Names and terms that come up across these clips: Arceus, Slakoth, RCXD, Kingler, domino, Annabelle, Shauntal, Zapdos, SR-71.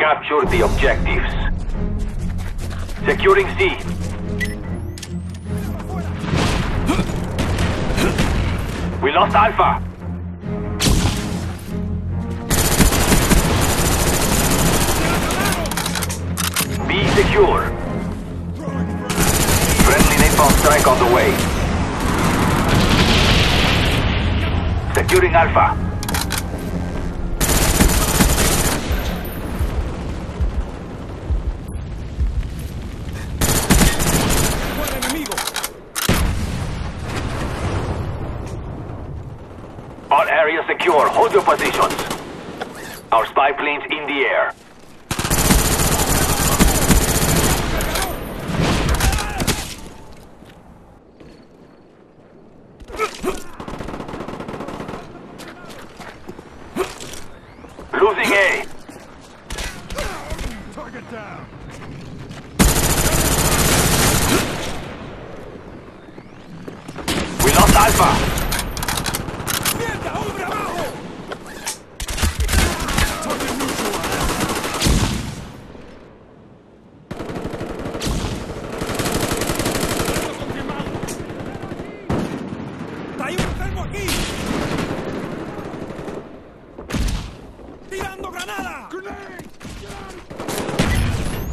Capture the objectives. Securing C. We lost Alpha. B secure. Friendly napalm strike on the way. Securing Alpha. Area secure. Hold your positions. Our spy plane's in the air. Losing A. Target down. We lost Alpha.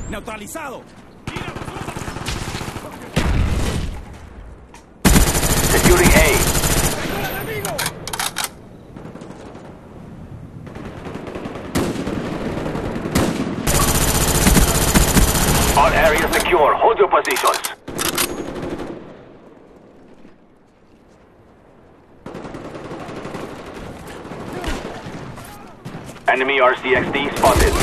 Neutralizado. Securing A. All areas secure. Hold your positions. Enemy RCXD spotted.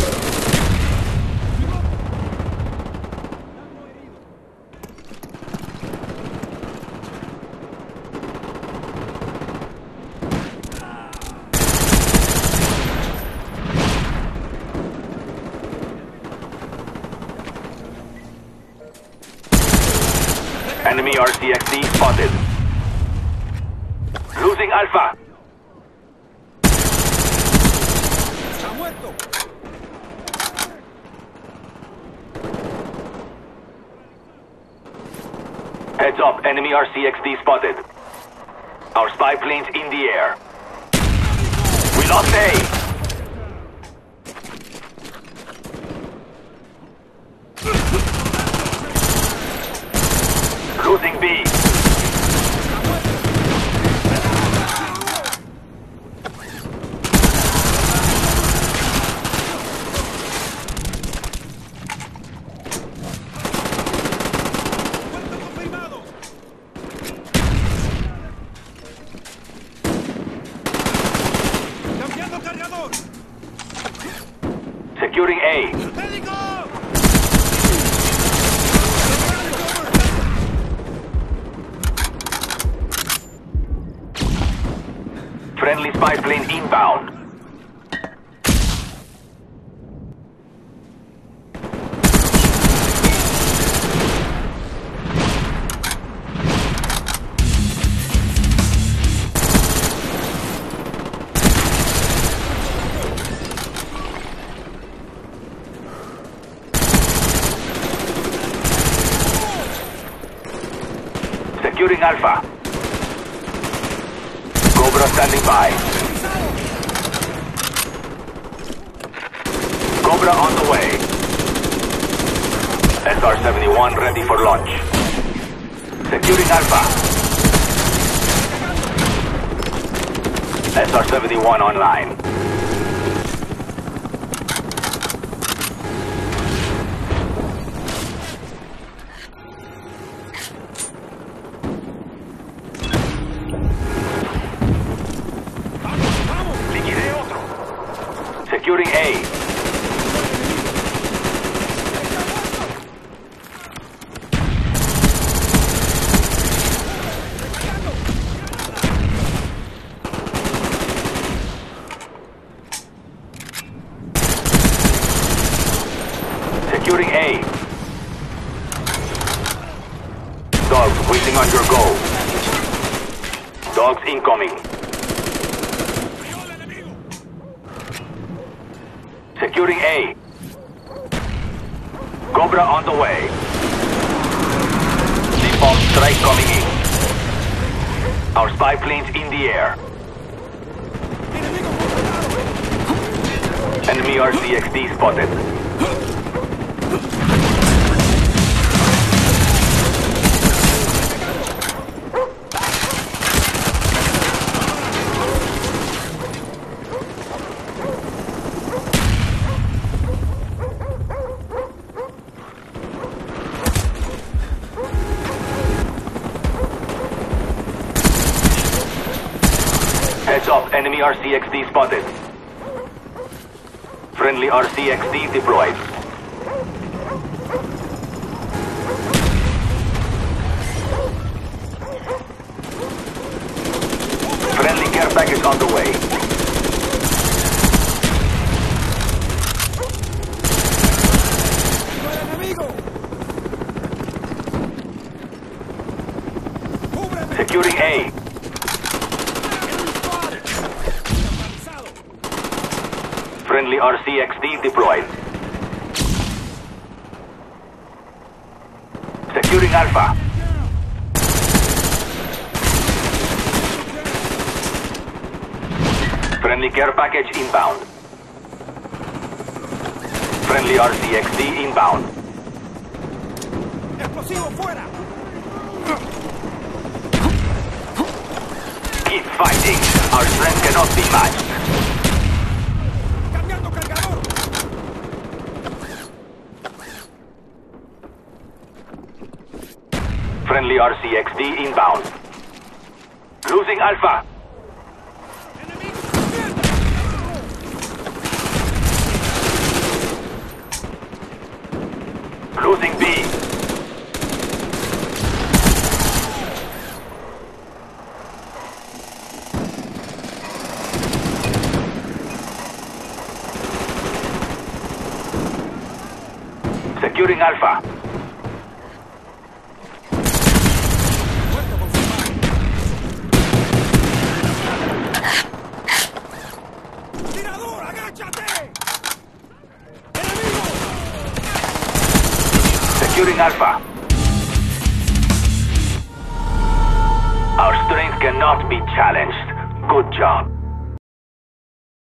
Enemy RCXD spotted. Losing Alpha. Está muerto. Heads up, enemy RCXD spotted. Our spy plane's in the air. We lost A. Losing B. Securing A. Friendly spy plane inbound. Securing Alpha. Cobra standing by. Cobra on the way. SR-71 ready for launch. Securing Alpha. SR-71 online. Securing A. Securing A. Dogs waiting on your goal. Dogs incoming. Securing A. Cobra on the way. Napalm strike coming in. Our spy plane's in the air. Enemy RCXD spotted. Heads up, enemy RCXD spotted. Friendly RCXD deployed. Friendly care package on the way. Securing A. Friendly RCXD deployed. Securing Alpha. Friendly care package inbound. Friendly RCXD inbound. Explosivo fuera. Keep fighting. Our strength cannot be matched. Cambiando cargador. Friendly RCXD inbound. Losing Alpha. Losing B. Securing Alpha. Securing Alpha. Our strength cannot be challenged. Good job.